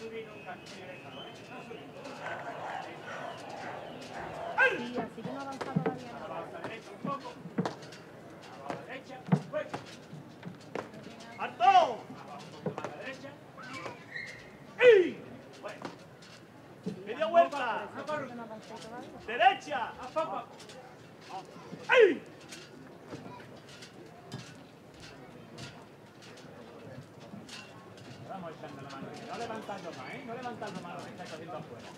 Así que no avanza todavía. Avanza derecha un poco. A la derecha, hueco. ¡Alto! A la derecha. ¡Y! Bueno. Media vuelta. Derecha. ¡Papá! ¡Ay! Vamos echando la mano, no levantando más, ¿eh? No levantando más lo que está cogiendo afuera.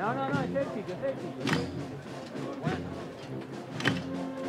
No, no, no, es el chico, es el chico. Bueno.